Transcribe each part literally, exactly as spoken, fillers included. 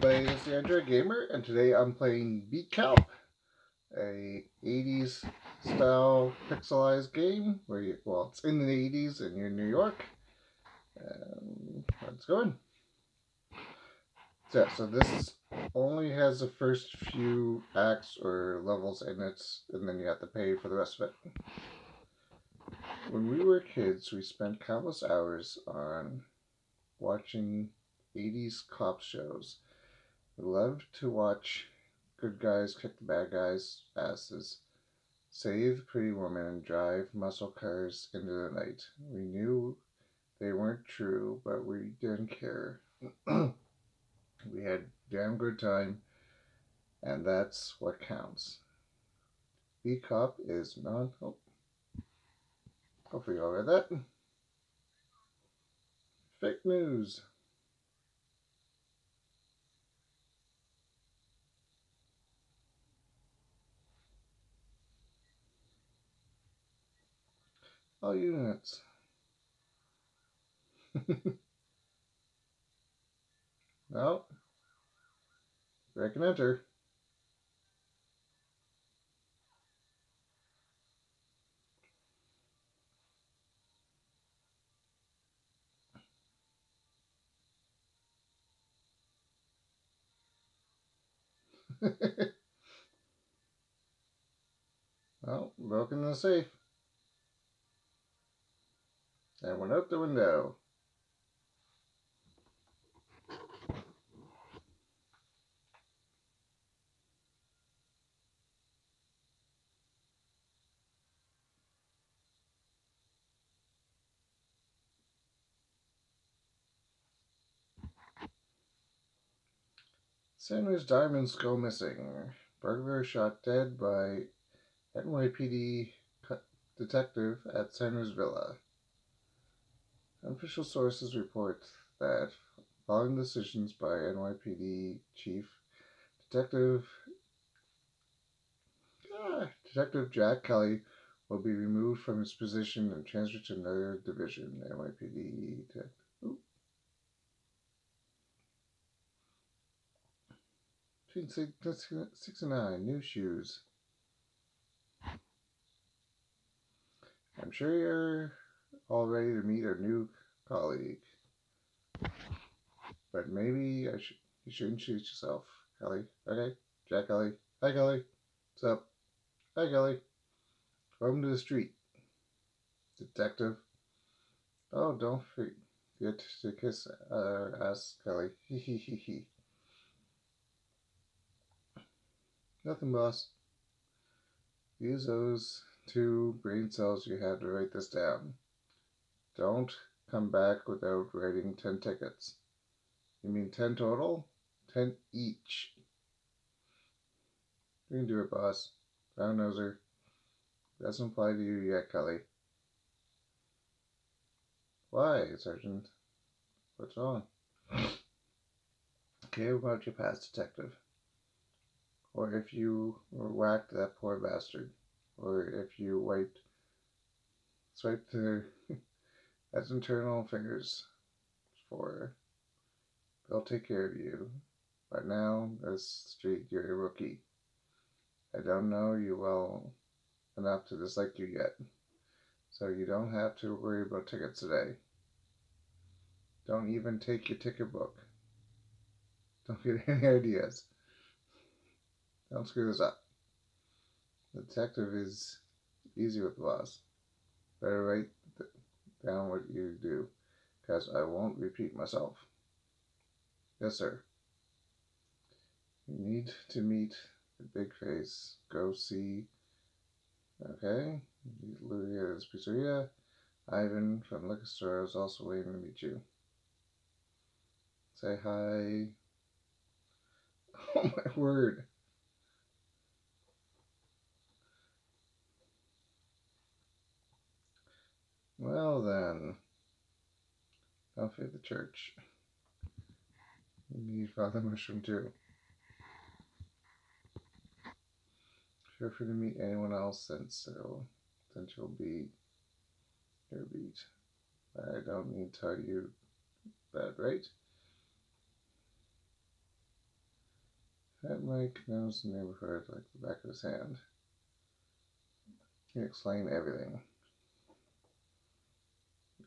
everybody, it's The Android Gamer, and today I'm playing Beat Cop, a eighties style pixelized game where you, well, it's in the eighties and you're in New York. Um, let's go in. So, so this only has the first few acts or levels in it, and then you have to pay for the rest of it. When we were kids, we spent countless hours on watching eighties cop shows. We loved to watch good guys kick the bad guys' asses, save pretty women, and drive muscle cars into the night. We knew they weren't true, but we didn't care. We had damn good time, and that's what counts. Beat Cop is non... Oh. Hopefully you all read that. Fake news. All units. Well, break and enter. Well, broken the safe. And went out the window. Sanders Diamonds go missing. Burglar shot dead by N Y P D detective at Sanders Villa. Official sources report that following decisions by N Y P D Chief Detective ah, Detective Jack Kelly will be removed from his position and transferred to another division. N Y P D Detective. Ooh. Between six, six and nine, new shoes. I'm sure you're all ready to meet our new colleague, but maybe I should you should introduce yourself, Kelly. Okay, Jack Kelly. Hi, Kelly. What's up? Hi, Kelly. Welcome to the street, detective. Oh, don't forget to kiss our uh, ass, Kelly. Hee hee hee hee. Nothing, boss. Use those two brain cells you had to write this down. Don't come back without writing ten tickets. You mean ten total? Ten each. You can do it, boss. Brown noser. Doesn't apply to you yet, Kelly. Why, Sergeant? What's wrong? Care about your past, detective. Or if you whacked that poor bastard. Or if you wiped... Swiped the... That's internal fingers for. They'll take care of you. But now, this street, you're a rookie. I don't know you well enough to dislike you yet. So you don't have to worry about tickets today. Don't even take your ticket book. Don't get any ideas. Don't screw this up. The detective is easy with the boss. Better write the down what you do, because I won't repeat myself. Yes, sir. You need to meet the big face. Go see. Okay. Louie at his pizzeria. Ivan from liquor store is also waiting to meet you. Say hi. Oh my word. Well then, don't feed the church. You need Father Mushroom too. Feel free to meet anyone else since so since you'll be your beat. I don't need to tell you that, right? Fat Mike knows the neighborhood like the back of his hand. He explained everything.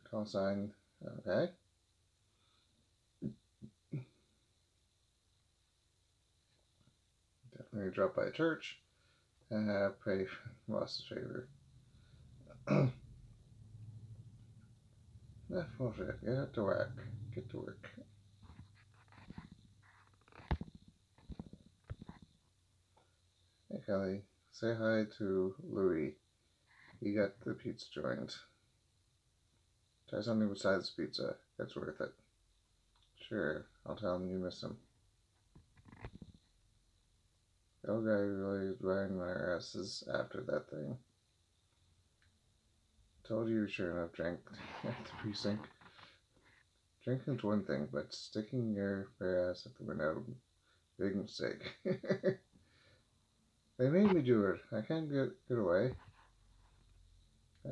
Call sign, okay. Definitely dropped by a church. Uh, pray lost his favor. That's bullshit. Get out to whack. Get to work. Hey, Kelly. Say hi to Louie. He got the pizza joint. Try something besides pizza. It's worth it. Sure. I'll tell him you miss him. The old guy really is riding our asses after that thing. Told you sure enough drank at the precinct. Drinking's one thing, but sticking your bare ass at the window, big mistake. They made me do it. I can't get, get away.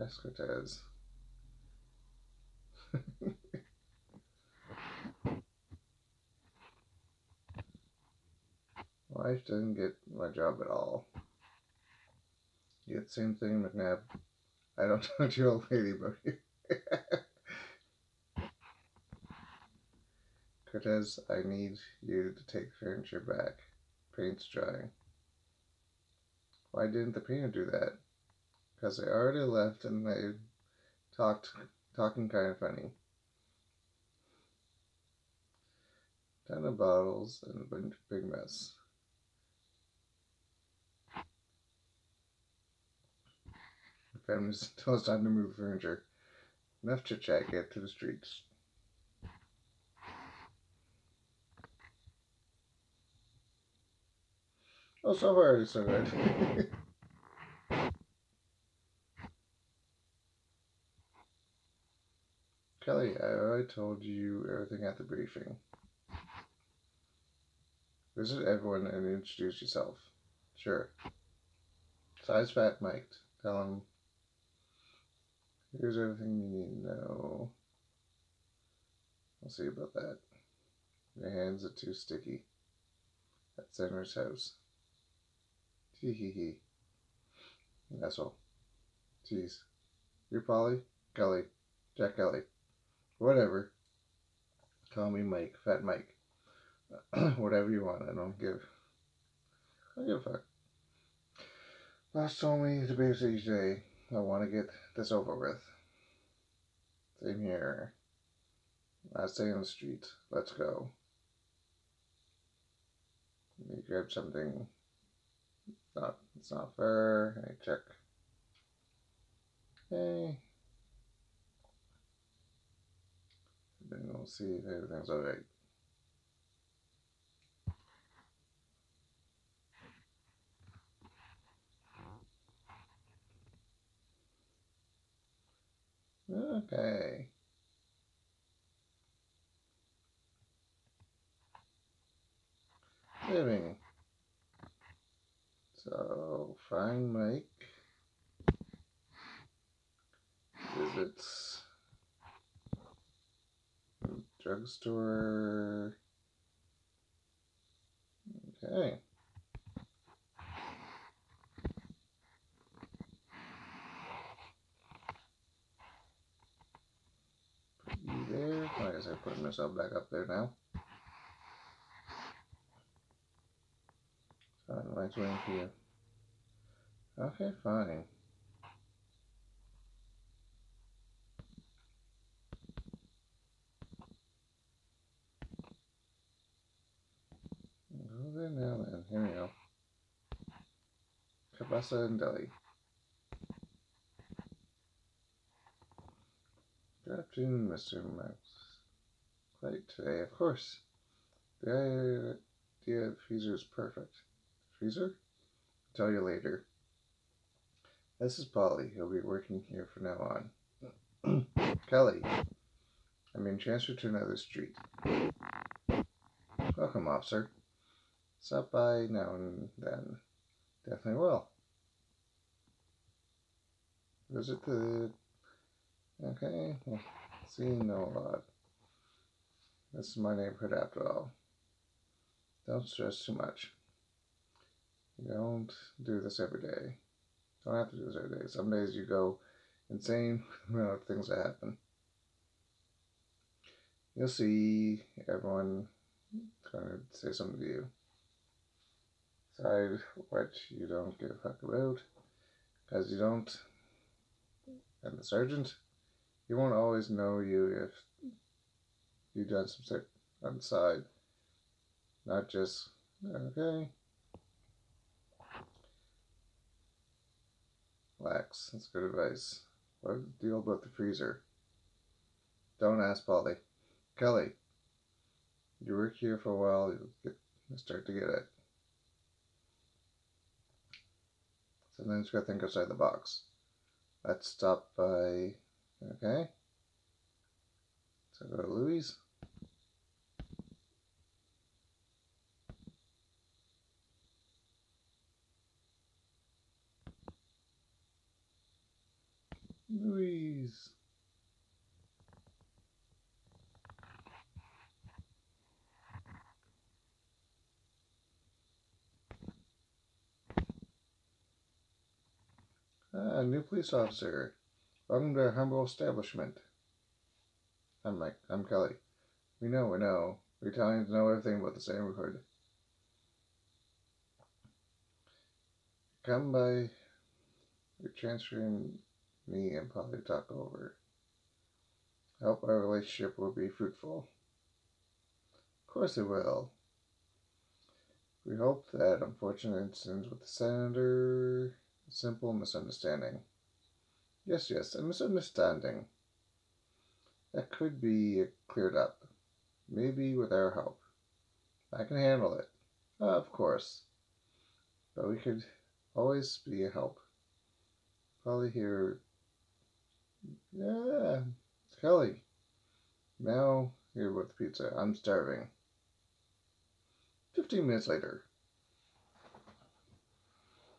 Ask Cortez. Wife didn't get my job at all. You get the same thing, McNabb. I don't know what your old lady, but Cortez, I need you to take the furniture back. Paint's drying. Why didn't the painter do that? Because I already left and they talked, talking kind of funny. Ton of bottles and a big mess. Family until it's time to move furniture. Enough chit chat, get to the streets. Oh, so far it's so good. Kelly, I already told you everything at the briefing. Visit everyone and introduce yourself. Sure. Size Fat Mike. Tell him. Here's everything you need to know. We'll see about that. Your hands are too sticky. At Sanders' house. Tee hee hee. Asshole. Jeez. You're Polly? Kelly. Jack Kelly. Whatever. Call me Mike. Fat Mike. Whatever you want. I don't give. I don't give a fuck. Last told me to basically say. I want to get this over with. Same here. Last day on the street. Let's go. Let me grab something. Not, it's not fair. I check. Hey. Then we'll see if everything's alright. Okay. Living. So, find Mike. Visits. Drugstore. Okay. There. I guess I'm putting myself back up there now. So I'm right waiting for you. Okay, fine. Go there now then. Here we go. Kabasa and Deli. Good afternoon, Mister Max. Quite today, of course. The idea of the freezer is perfect. Freezer? I'll tell you later. This is Polly. He'll be working here from now on. Kelly. I'm being transferred to another street. Welcome, officer. Stop by now and then. Definitely will. Visit the... Okay, well, see, no lot. This is my neighborhood after all. Don't stress too much. Don't do this every day. Don't have to do this every day. Some days you go insane, you know, things that happen. You'll see everyone trying to say something to you. Decide what you don't give a fuck about, because you don't, and the sergeant, you won't always know you if you've done some shit on the side. Not just, okay, relax, that's good advice. What the deal about the freezer? Don't ask Polly. Kelly, you work here for a while, you'll, get, you'll start to get it. Sometimes you gotta think outside the box. Let's stop by, okay? So go to Louie's. Louie's. A new police officer. Welcome to our humble establishment. I'm Mike. I'm Kelly. We know, we know. We Italians know everything about this neighborhood. Come by. You're transferring me and Polly to talk over. I hope our relationship will be fruitful. Of course it will. We hope that unfortunate incidents with the senator... Simple misunderstanding. Yes, yes, a misunderstanding. That could be cleared up. Maybe with our help. I can handle it. Uh, of course. But we could always be a help. Polly here. Yeah, Kelly. Now, here with the pizza. I'm starving. Fifteen minutes later.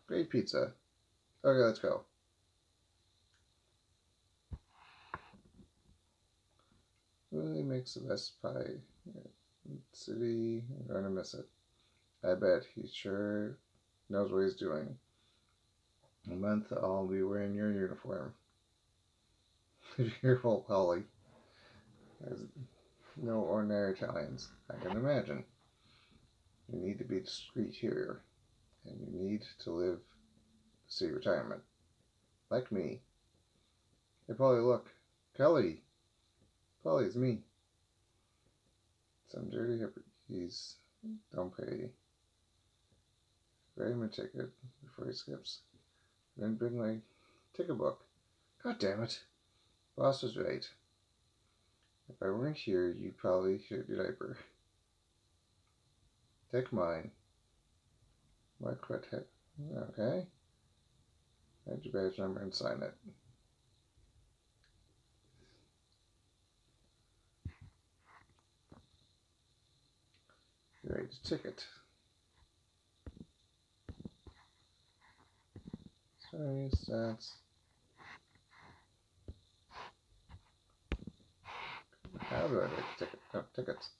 Great pizza. Okay, let's go. Really makes the best pie in the city. I'm going to miss it. I bet he sure knows what he's doing. In a month, I'll be wearing your uniform. You're full, Polly. There's no ordinary Italians. I can imagine. You need to be discreet here, and you need to live. See retirement. Like me. Hey, Polly, look. Kelly. Polly, it's me. Some dirty hippies don't pay. Grab my ticket before he skips. Then bring my ticket book. God damn it. Boss was right. If I weren't here, you'd probably shit your diaper. Take mine. My quit hit. Okay. Add your badge number and sign it. Write the ticket. Sorry, stats. How do I write the ticket? Oh, tickets.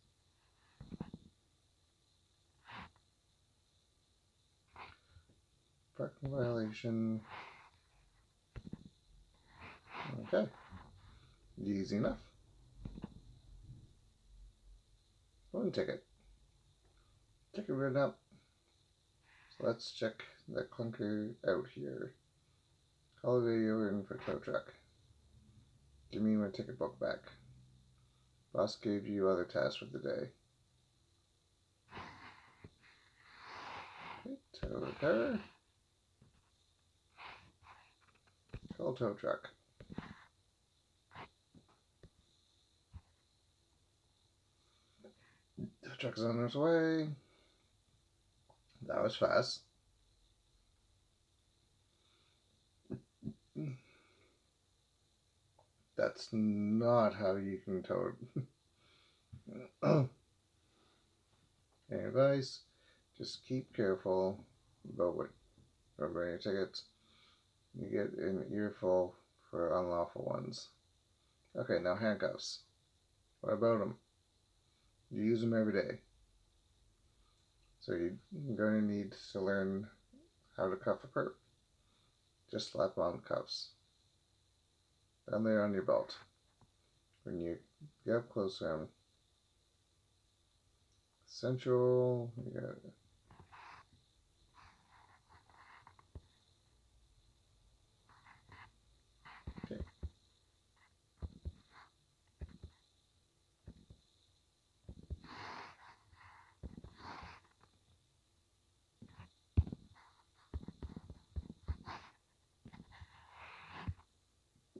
Parking violation. Okay, easy enough. One ticket. Ticket written up. So let's check the clunker out here. Call a video in for tow truck. Give me my ticket book back. Boss gave you other tasks for the day. Okay, tow the car. Call tow truck. Truck's on its way. That was fast. That's not how you can tow it. Any advice? Just keep careful about what remember your tickets. You get an earful for unlawful ones. Okay, now handcuffs. What about them? You use them every day. So you're going to need to learn How to cuff a perp. Just slap on cuffs. Down there on your belt. When you get up close to him. Central. You got it.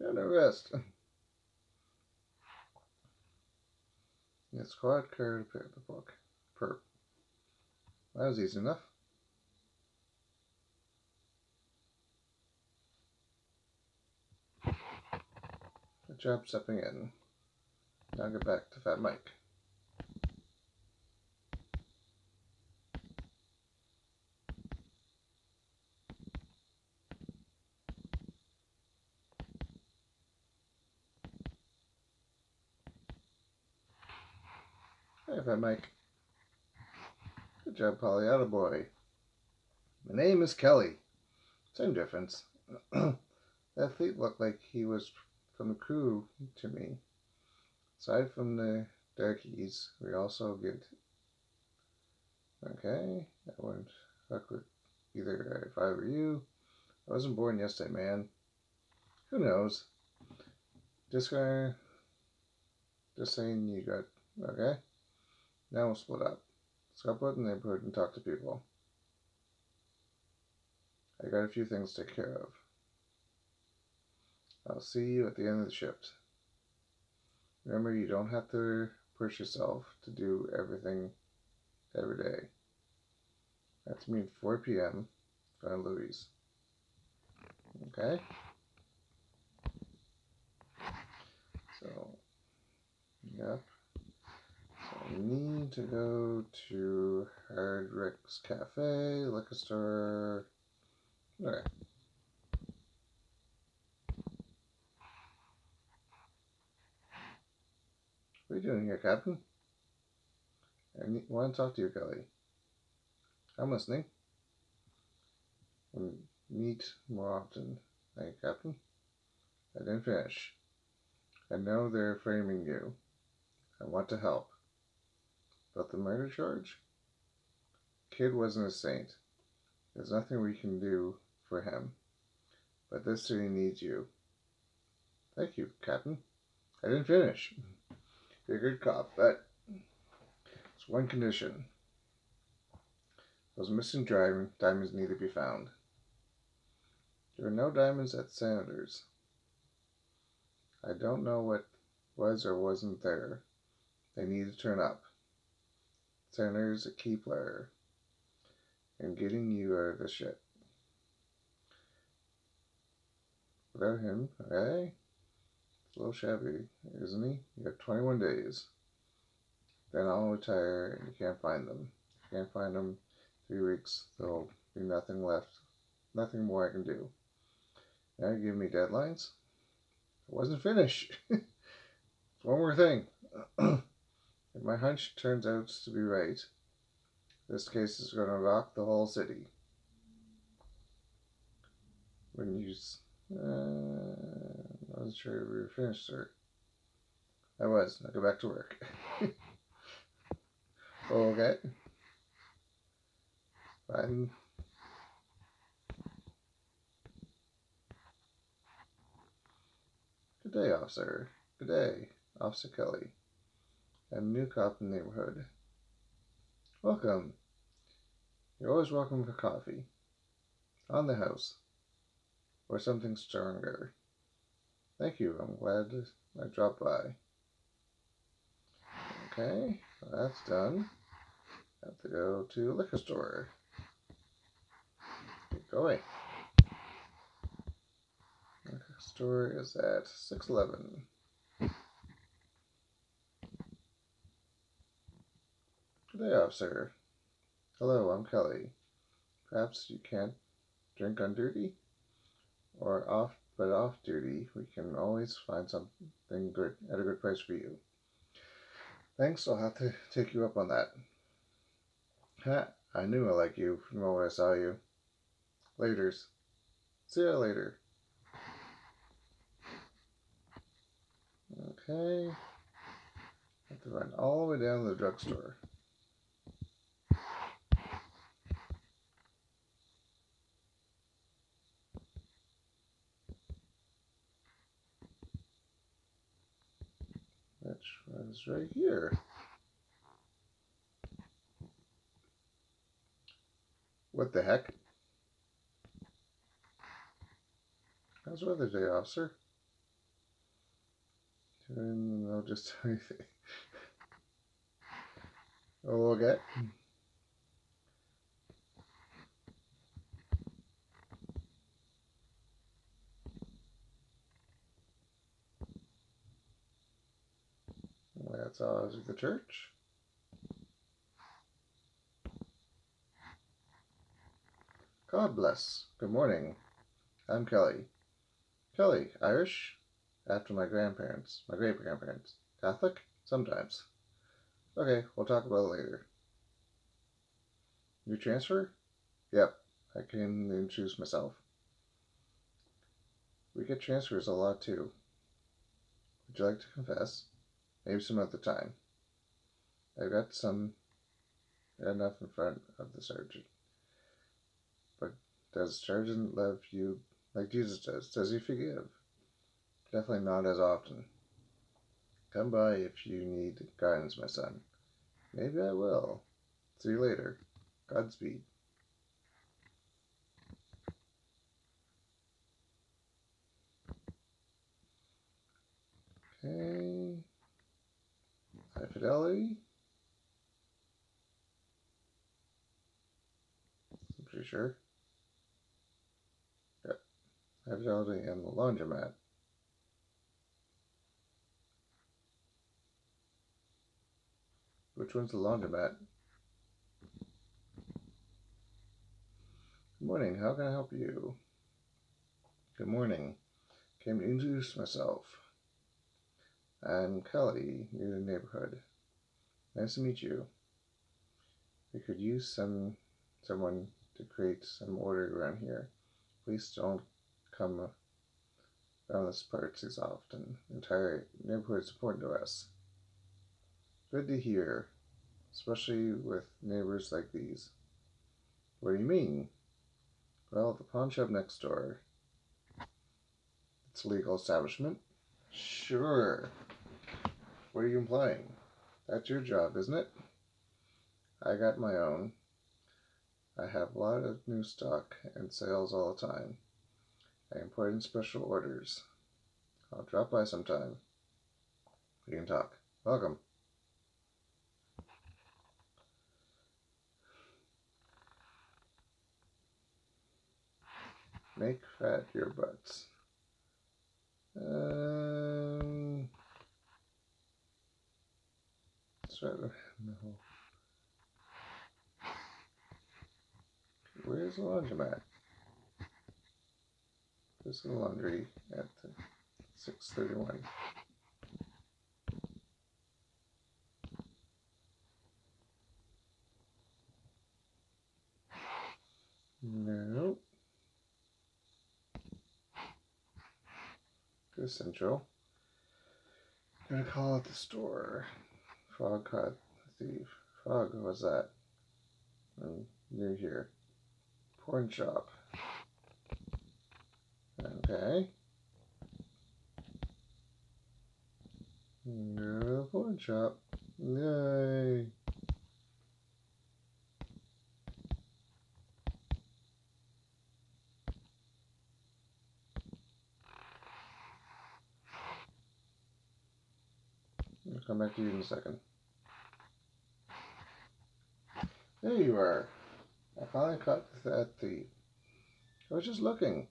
And the rest. It's quite clear to pick the book. Perp. That was easy enough. Good job stepping in. Now get back to Fat Mike. Hey, Fat Mike. Good job, Polly. Atta boy. My name is Kelly. Same difference. That athlete looked like he was from the crew to me. Aside from the darkies, we also get... Okay, that wouldn't fuck with either if I were you. I wasn't born yesterday, man. Who knows? Just gonna... Just saying you got... Okay? Now we'll split up. Let's go out in the neighborhood and talk to people. I got a few things to take care of. I'll see you at the end of the shift. Remember, you don't have to push yourself to do everything every day. That's me at four P M Find Louie's. Okay? So, yep. I need to go to Hard Rick's Cafe, liquor store. Okay. What are you doing here, Captain? I need, want to talk to you, Kelly. I'm listening. We meet more often. Hey, Captain. I didn't finish. I know they're framing you. I want to help. About the murder charge? Kid wasn't a saint. There's nothing we can do for him. But this city needs you. Thank you, Captain. I didn't finish. You're a good cop, but... There's one condition. Those missing diamonds need to be found. There are no diamonds at Sanders. I don't know what was or wasn't there. They need to turn up. Sanders a key player and getting you out of the shit. Without him, okay? It's a little shabby, isn't he? You have twenty-one days. Then I'll retire and you can't find them. You can't find them three weeks. There'll be nothing left. Nothing more I can do. Now you give me deadlines? I wasn't finished. It's one more thing. If my hunch turns out to be right, this case is going to rock the whole city. When you... Uh, I wasn't sure if we were finished, sir. I was. Now go back to work. Okay. Fine. Good day, officer. Good day, Officer Kelly. A new cop in the neighborhood. Welcome. You're always welcome for coffee. On the house. Or something stronger. Thank you. I'm glad I dropped by. Okay. Well, that's done. Have to go to liquor store. Get going. Liquor store is at six eleven. Good day, officer. Hello, I'm Kelly. Perhaps you can't drink on duty? Or off, but off duty, we can always find something good at a good price for you. Thanks, I'll have to take you up on that. Ha, I knew I liked you from when I saw you. Laters. See you later. Okay. I have to run all the way down to the drugstore. Which runs right here. What the heck? How's weather day, officer? And I'll just tell you. Oh, okay. Well, that's all I was at the church. God bless. Good morning. I'm Kelly. Kelly, Irish? After my grandparents. My great-grandparents. Catholic? Sometimes. Okay, we'll talk about it later. New transfer? Yep, I can introduce myself. We get transfers a lot too. Would you like to confess? Maybe some other time. I've got some enough in front of the sergeant. But does the sergeant love you like Jesus does? Does he forgive? Definitely not as often. Come by if you need guidance, my son. Maybe I will. See you later. Godspeed. Okay. High fidelity. I'm pretty sure. Yep. High fidelity and the laundromat. Which one's the laundromat? Good morning, how can I help you? Good morning. Came to introduce myself. I'm Kelly, new to the neighborhood. Nice to meet you. We could use some someone to create some order around here. Police don't come around this part as often. The entire neighborhood is important to us. Good to hear, especially with neighbors like these. What do you mean? Well, the pawn shop next door. It's a legal establishment. Sure. What are you implying? That's your job, isn't it? I got my own. I have a lot of new stock and sales all the time. I can put in special orders. I'll drop by sometime. We can talk. Welcome. Make fat your butts. Um, so, no. Where's the laundromat? There's the laundry at the six thirty-one. Nope. Central. I'm gonna call at the store. Frog caught the thief. Frog, what was that? I'm new here. Porn shop. Okay. Go to the porn shop. Yay. Come back to you in a second. There you are. I finally caught that thief. I was just looking.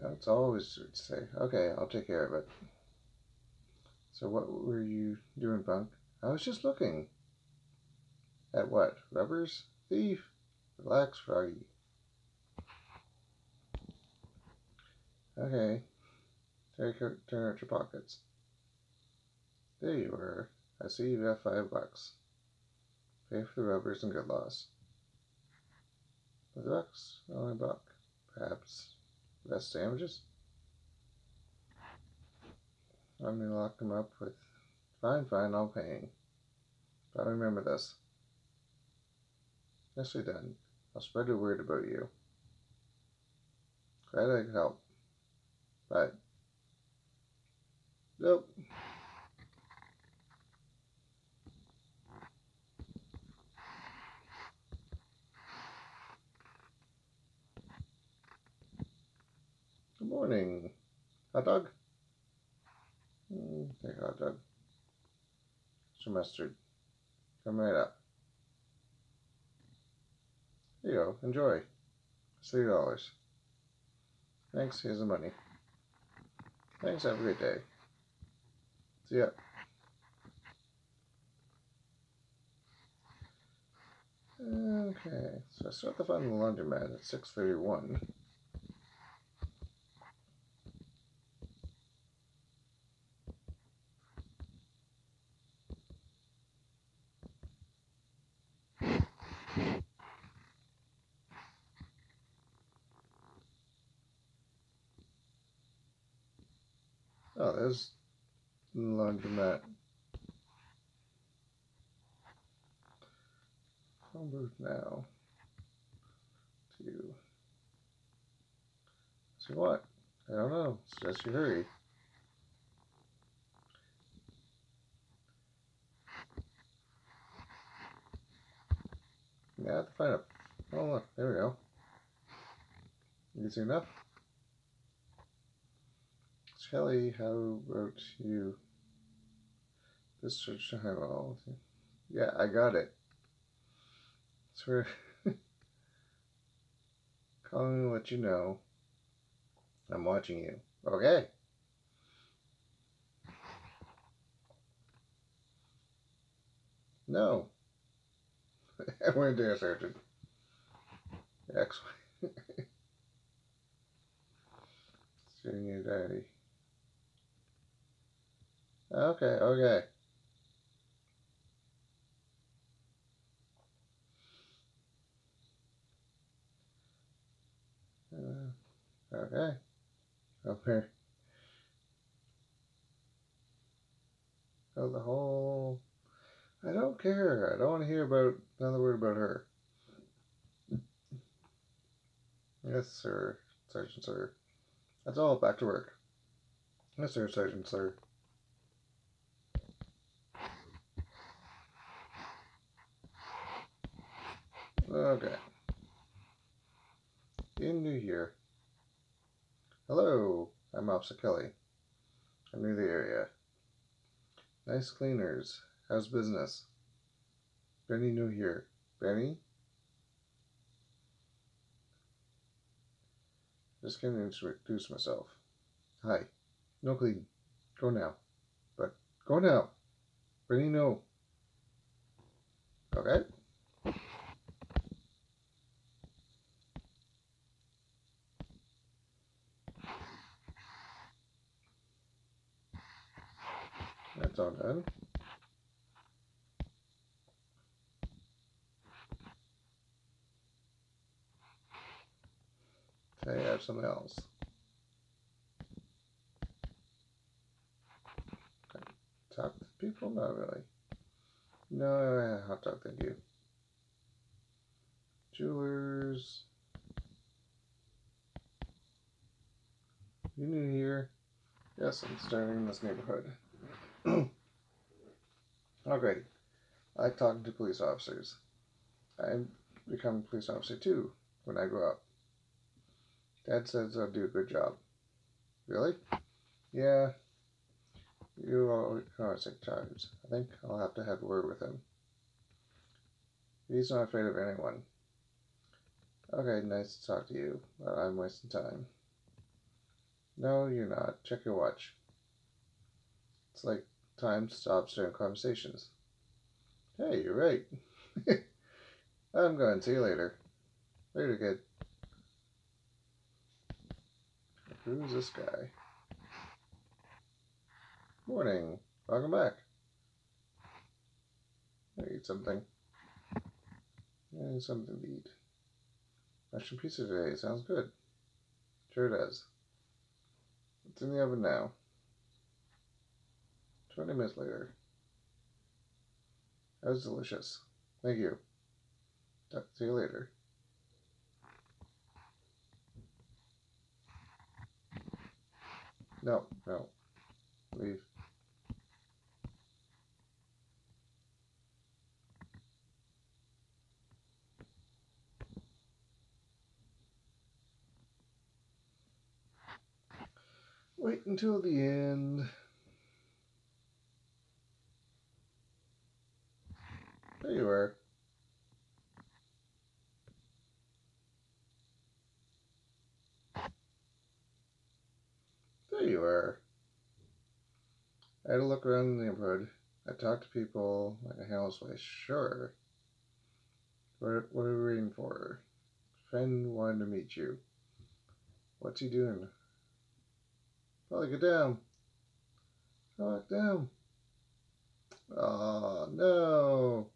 That's always what to say. Okay, I'll take care of it. So what were you doing, punk? I was just looking. At what? Rubbers? Thief? Relax, Froggy. Okay. Take, turn out your pockets. There you are. I see you got five bucks. Pay for the rubbers and good loss. Bucks, only buck, perhaps. That's damages. I'm gonna lock him up with, fine, fine, I'll pay him. But I remember this. Nicely done. I'll spread the word about you. Glad I could help. But, nope. Good morning. Hot dog? Mm, take a hot dog. Some mustard. Come right up. Here you go. Enjoy. Three dollars. Thanks. Here's the money. Thanks. Have a great day. See ya. Okay. So I start the fun in the laundromat at six thirty-one. Oh, there's the laundromat. Phone booth now. Two. So what? I don't know. Suggest you hurry. Yeah, I have to find a. Oh, look. There we go. Easy enough. Kelly, how about you? This search to hide all. Yeah, I got it. It's where calling to let you know I'm watching you. Okay. No. Everyone dare searching. Excellent. Seeing your daddy. Okay, okay. Uh, okay. Up here. Oh, the whole... I don't care. I don't want to hear about another word about her. Yes, sir. Sergeant, sir. That's all. Back to work. Yes, sir. Sergeant, sir. Okay. In New Year. Hello, I'm Officer Kelly. I'm new to the area. Nice cleaners. How's business? Benny New Year. Benny? Just came to introduce myself. Hi. No clean. Go now. But go now. Benny, no. Okay. That's all done. Okay, I have something else. Okay. Talk to people? Not really. No, I hot dog, thank you. Jewelers. You new here? Yes, I'm starting in this neighborhood. Oh, great. I like talking to police officers. I become a police officer too when I grow up. Dad says I'll do a good job. Really? Yeah. You always oh, take charge. I think I'll have to have a word with him. He's not afraid of anyone. Okay, nice to talk to you, but I'm wasting time. No, you're not. Check your watch. It's like time stops during conversations. Hey, you're right. I'm going. See you later. Later, kid. Who's this guy? Morning. Welcome back. I need something. I need something to eat. Mushroom pizza today. Sounds good. Sure does. It's in the oven now. twenty minutes later. That was delicious. Thank you. Talk to you later. No, no. Leave. Wait until the end. There you are. There you are. I had a look around the neighborhood. I talked to people like a housewife. Sure. What, what are we waiting for? Friend wanted to meet you. What's he doing? Polly, get down. Polly, get down. Oh, no.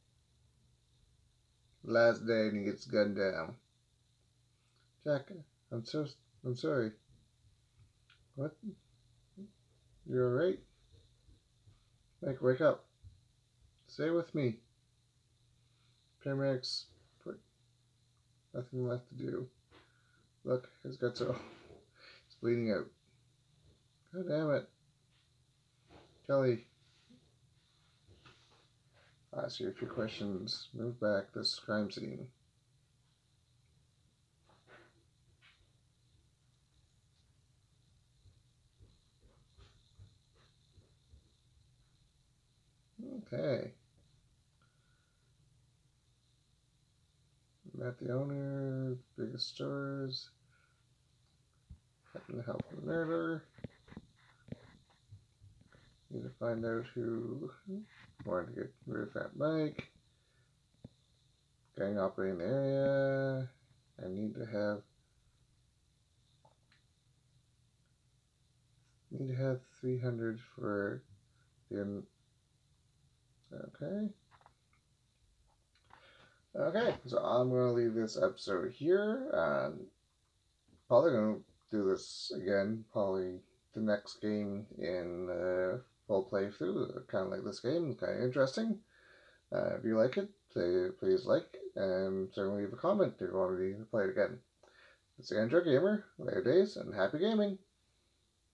Last day and he gets gunned down. Jack, I'm so I'm sorry. What? You're alright? Mike, wake up. Stay with me. Paramedics put nothing left to do. Look, his guts are all it's bleeding out. God damn it. Kelly. I'll ask you a few questions. Move back this crime scene. Okay. Met the owner, biggest stores. Having to help the murderer. Need to find out who wanted to get rid of Fat Mike. Gang operating area. I need to have need to have three hundred for the Okay. Okay, so I'm gonna leave this episode here. Um, probably gonna do this again. Probably the next game in uh, full playthrough. Kind of like this game. Kind of interesting. Uh, if you like it, please like and certainly leave a comment if you want me to play it again. It's The Android Gamer. Later days and happy gaming.